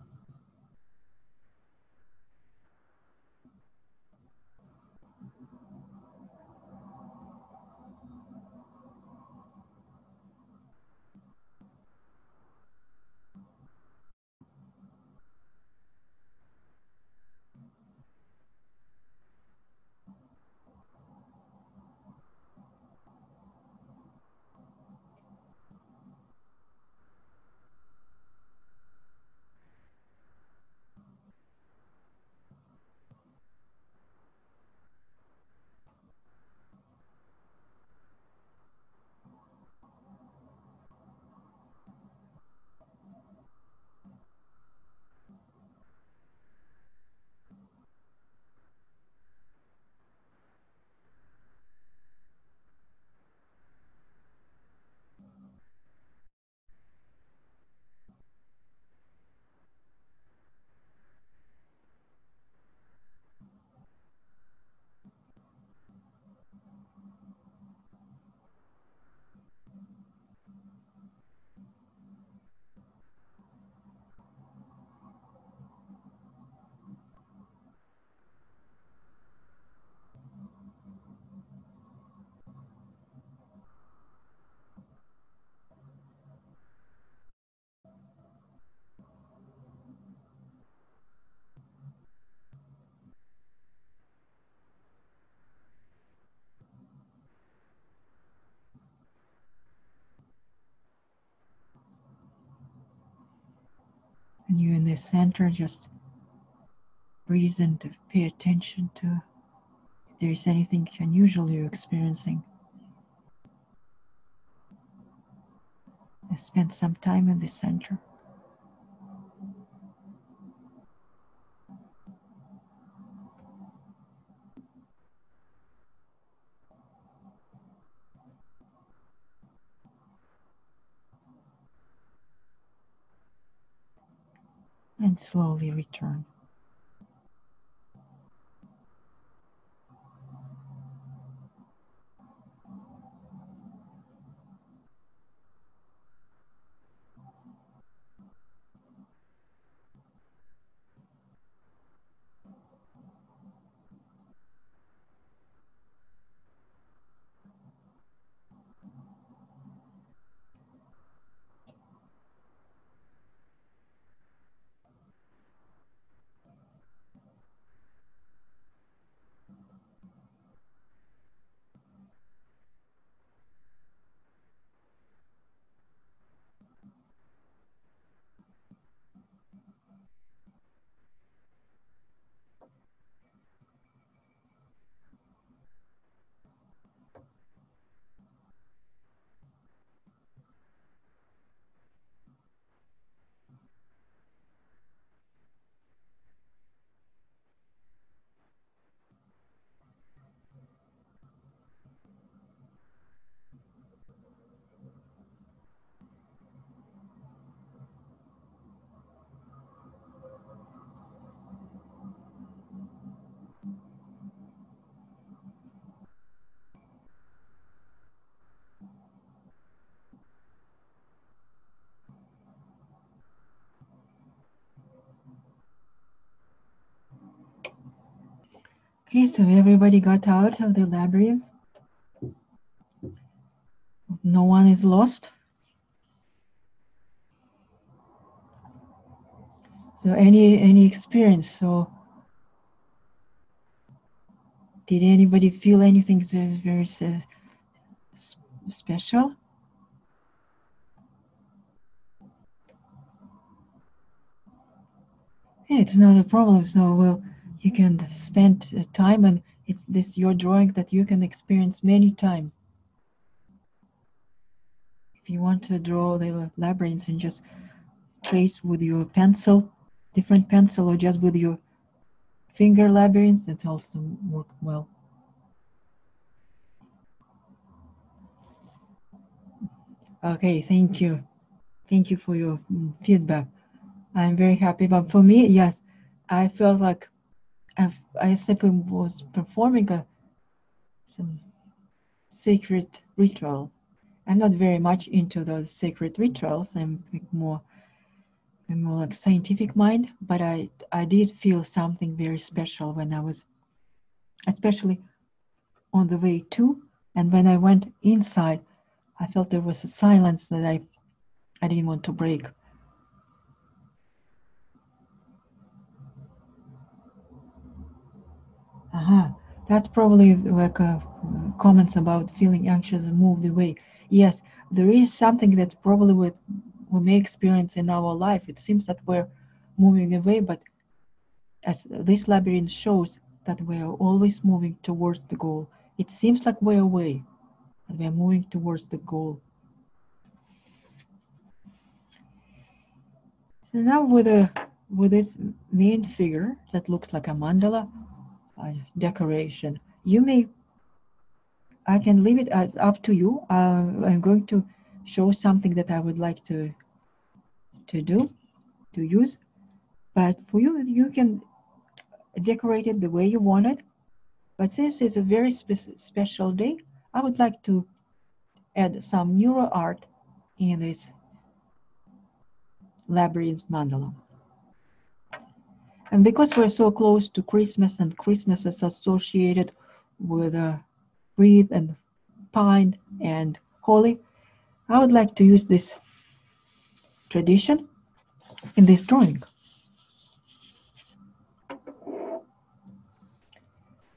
and you in the center, just breathe and pay attention to if there is anything unusual you're experiencing. And spend some time in the center. And slowly return. Okay, so everybody got out of the labyrinth. No one is lost. So any any experience? So did anybody feel anything very special? Yeah, it's not a problem. So we'll. You can spend time, and it's this your drawing that you can experience many times. If you want to draw the labyrinth and just trace with your pencil, different pencil, or just with your finger labyrinth, it's also work well. Okay, thank you. Thank you for your feedback. I'm very happy, but for me, yes, I felt like I've, I simply was performing a some sacred ritual. I'm not very much into those sacred rituals. I'm more, I'm more like scientific mind. But I, I did feel something very special when I was, especially on the way to, and when I went inside, I felt there was a silence that I, I didn't want to break. Aha, uh-huh. That's probably like a uh, comments about feeling anxious and moved away. Yes, there is something that's probably what we may experience in our life. It seems that we're moving away, but as this labyrinth shows, that we are always moving towards the goal. It seems like we're away, and we're moving towards the goal. So now with a with this main figure that looks like a mandala decoration, you may, I can leave it as up to you. uh, I'm going to show something that I would like to to do to use, but for you, you can decorate it the way you want it, but since it's a very spe- special day, I would like to add some neuro art in this labyrinth mandala. And because we're so close to Christmas, and Christmas is associated with uh, wreath and pine and holly, I would like to use this tradition in this drawing.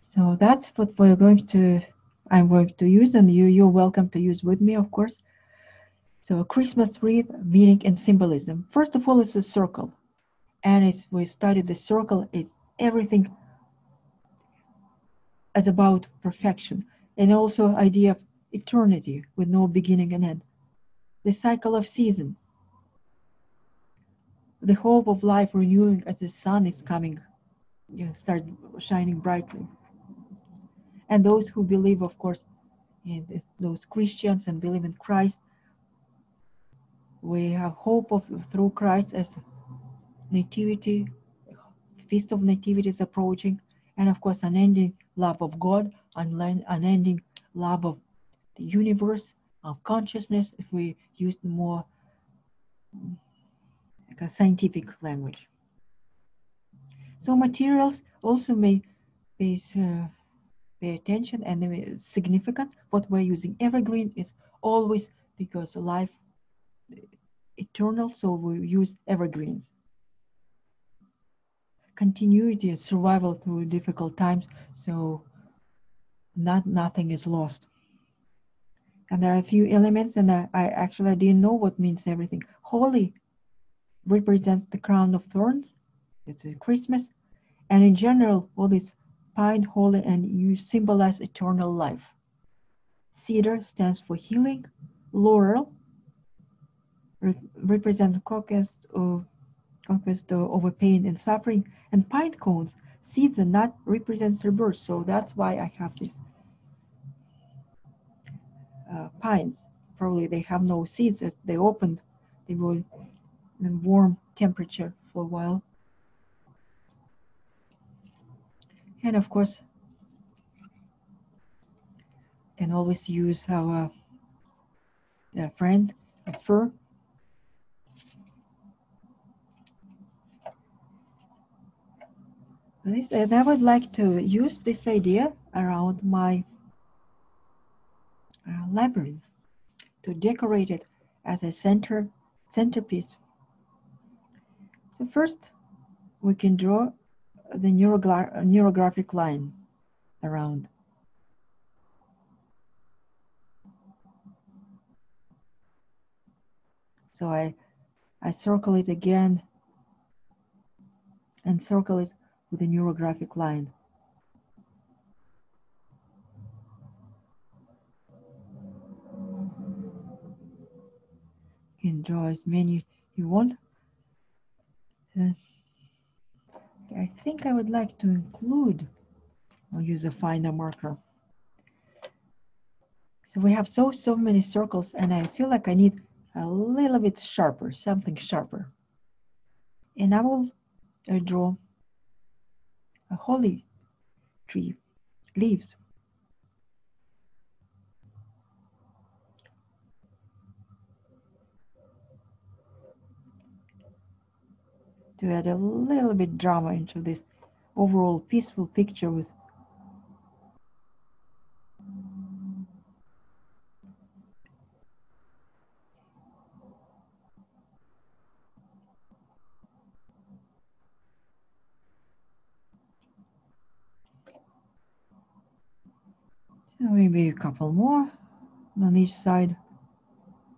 So that's what we're going to, I'm going to use, and you, you're welcome to use with me, of course. So Christmas wreath, meaning and symbolism. First of all, it's a circle. And as we study the circle, it, everything is about perfection, and also idea of eternity with no beginning and end. The cycle of season. The hope of life renewing as the sun is coming, you know, start shining brightly. And those who believe, of course, in those Christians and believe in Christ, we have hope of through Christ as Nativity, Feast of Nativity is approaching, and of course, unending love of God, unending love of the universe, of consciousness, if we use more like a scientific language. So materials also may pay, uh, pay attention, and they're significant. What we're using, evergreen is always because life eternal, so we use evergreens. Continuity and survival through difficult times, so not nothing is lost. And there are a few elements, and I, I actually I didn't know what means everything. Holy represents the crown of thorns. It's Christmas, and in general, all these pine, holy, and you symbolize eternal life. Cedar stands for healing. Laurel re represents conquest of conquest over pain and suffering, and pine cones, seeds and nut represents rebirth, so that's why I have these uh, pines. Probably they have no seeds, as they opened, they were in warm temperature for a while. And of course, can always use our uh, friend, a fir. This, and I would like to use this idea around my uh, labyrinth to decorate it as a center centerpiece. So first, we can draw the neurographic line around. So I I circle it again and circle it with the neurographic line. You can draw as many you want. Uh, I think I would like to include, I'll use a finer marker. So we have so, so many circles, and I feel like I need a little bit sharper, something sharper. And I will uh, draw a holly tree leaves. To add a little bit drama into this overall peaceful picture with maybe a couple more on each side. Of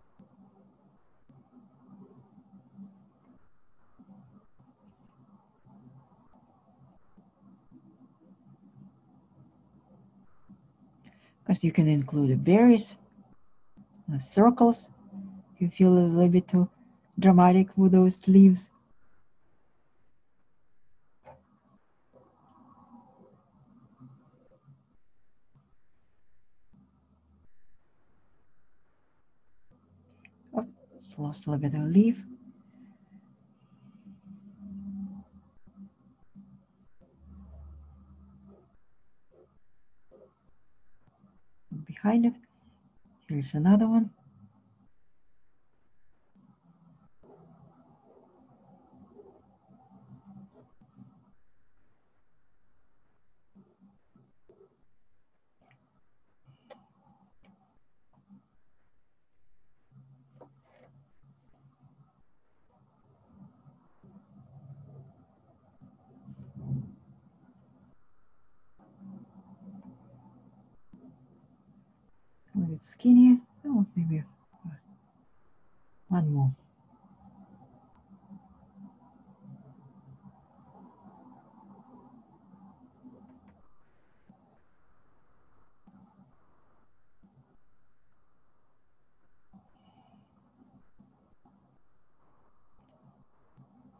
course, you can include the berries, the circles. You feel a little bit too dramatic with those leaves. Lost a little bit of leaf. Behind it, here's another one. Skinny. Oh, maybe one more.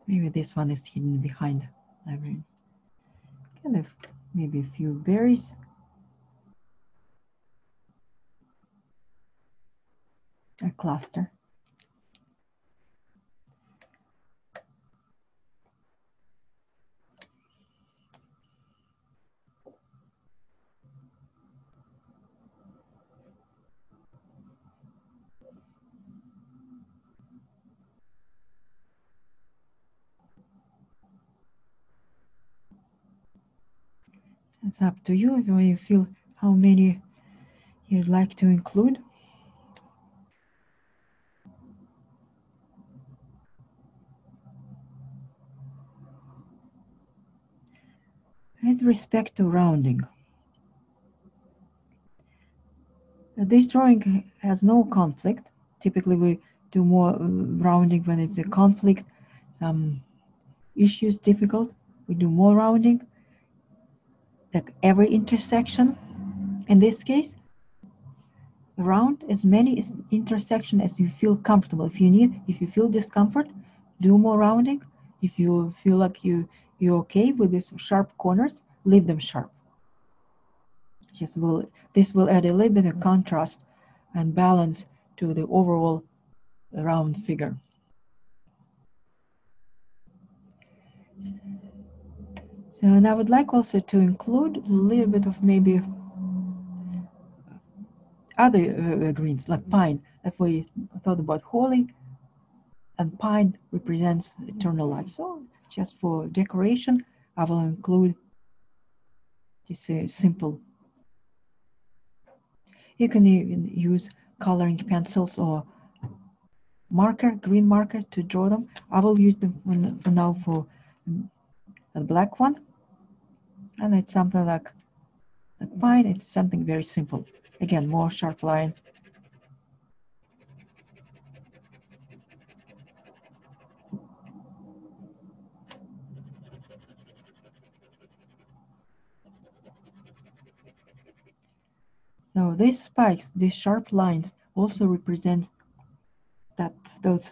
Maybe this one is hidden behind labyrinth. Kind of maybe a few berries. A cluster. It's up to you if you feel how many you'd like to include. With respect to rounding, this drawing has no conflict. Typically we do more rounding when it's a conflict, some issues difficult, we do more rounding. Like every intersection, in this case, round as many as intersections as you feel comfortable. If you need, if you feel discomfort, do more rounding. If you feel like you you're okay with these sharp corners, leave them sharp. Just will this will add a little bit of contrast and balance to the overall round figure. So, and I would like also to include a little bit of maybe other uh, greens, like pine, if we thought about holly, and pine represents eternal life. So just for decoration, I will include just a simple. You can even use coloring pencils or marker, green marker to draw them. I will use them for now for a black one. And it's something like a pine, it's something very simple. Again, more sharp line. Now these spikes, these sharp lines also represent that those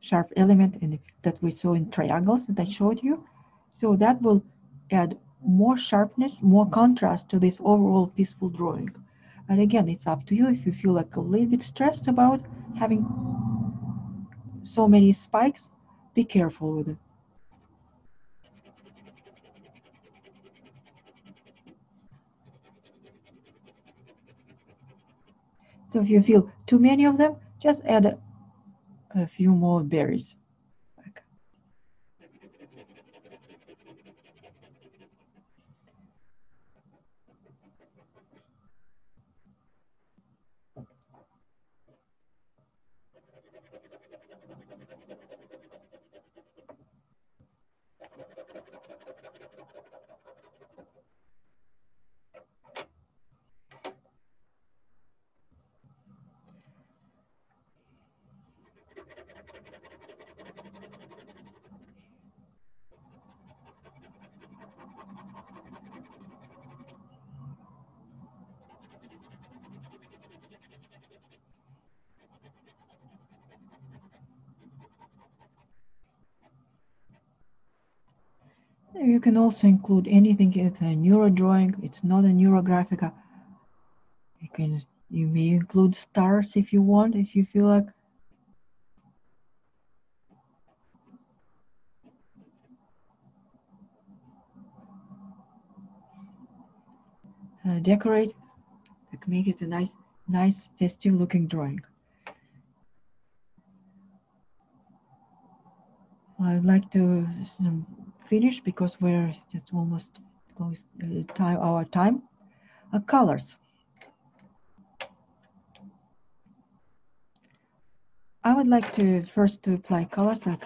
sharp elements in the, that we saw in triangles that I showed you. So that will add more sharpness, more contrast to this overall peaceful drawing. And again, it's up to you if you feel like a little bit stressed about having so many spikes, be careful with it. So if you feel too many of them, just add a, a few more berries. You can also include anything. It's a neuro drawing. It's not a NeuroGraphica. You can, you may include stars if you want, if you feel like. Uh, decorate, like make it a nice, nice festive looking drawing. I'd like to. Um, finish because we're just almost close uh, time our time. Uh, colors. I would like to first to apply colors. Like,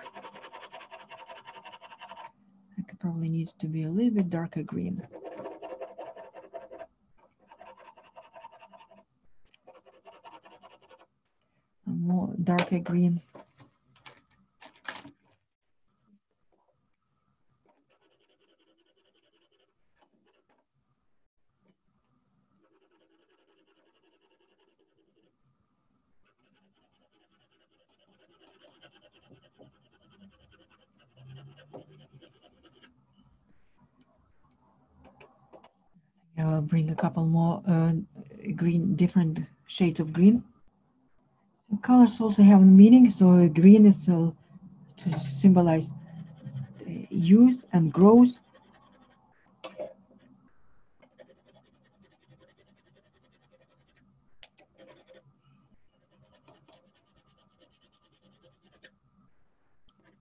like probably needs to be a little bit darker green. A more darker green. bring a couple more uh, green, different shades of green. So colors also have meaning. So green is uh, to symbolize youth and growth.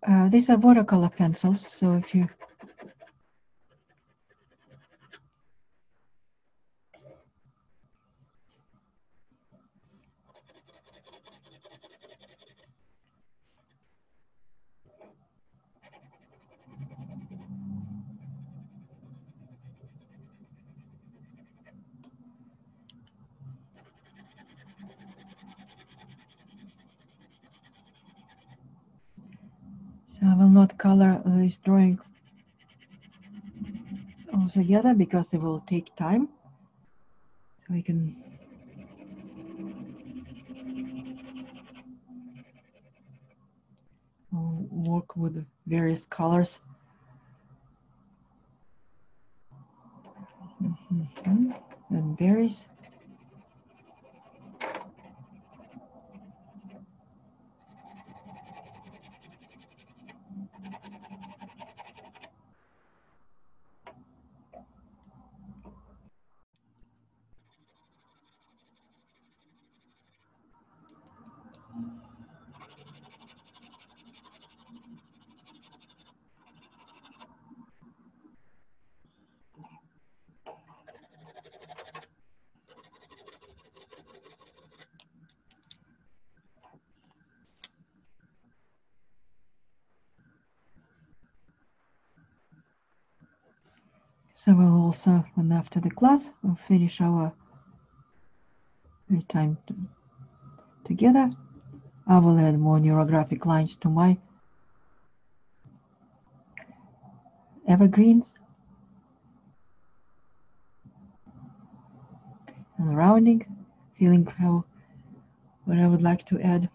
Uh, these are watercolor pencils, so if you I will not color this drawing all together because it will take time. So we can work with various colors. Mm-hmm. And berries. So we'll also, and after the class, we'll finish our time to, together. I will add more neurographic lines to my evergreens and rounding, feeling how what I would like to add.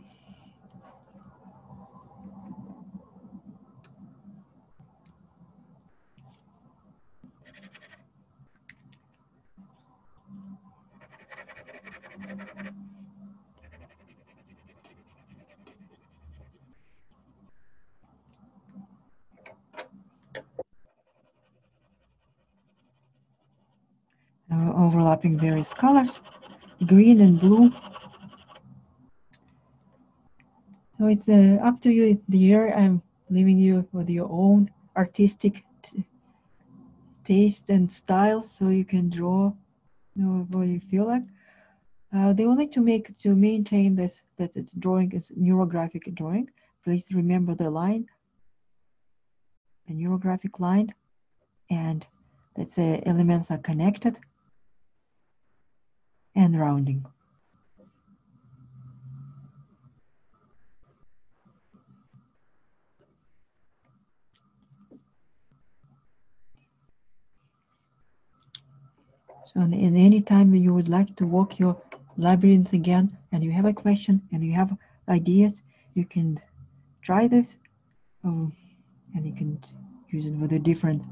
Overlapping various colors, green and blue. So it's uh, up to you. The area I'm leaving you with your own artistic t taste and style, so you can draw, you know, what you feel like. Uh, the only to make to maintain this that it's drawing is neurographic drawing. Please remember the line, the neurographic line, and that the elements are connected. And rounding. So in, in any time you would like to walk your labyrinth again and you have a question and you have ideas, you can try this um, and you can use it with a different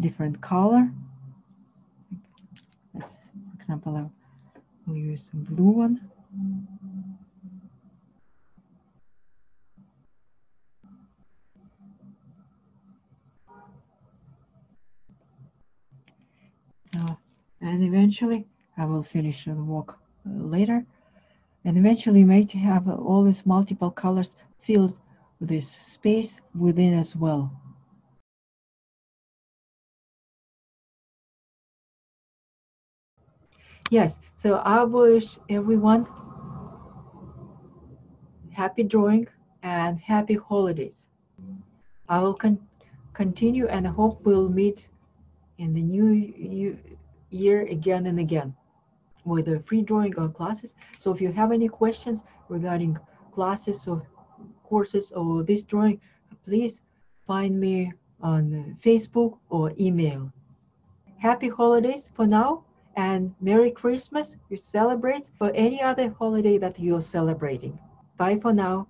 different color. That's, for example, I'll we'll use a blue one. Uh, and eventually, I will finish the walk uh, later. And eventually, you might have uh, all these multiple colors filled with this space within as well. Yes, so I wish everyone happy drawing and happy holidays. I will con continue and hope we'll meet in the new year again and again with a free drawing or classes. So if you have any questions regarding classes or courses or this drawing, please find me on Facebook or email. Happy holidays for now. And Merry Christmas, you celebrate, or any other holiday that you're celebrating. Bye for now.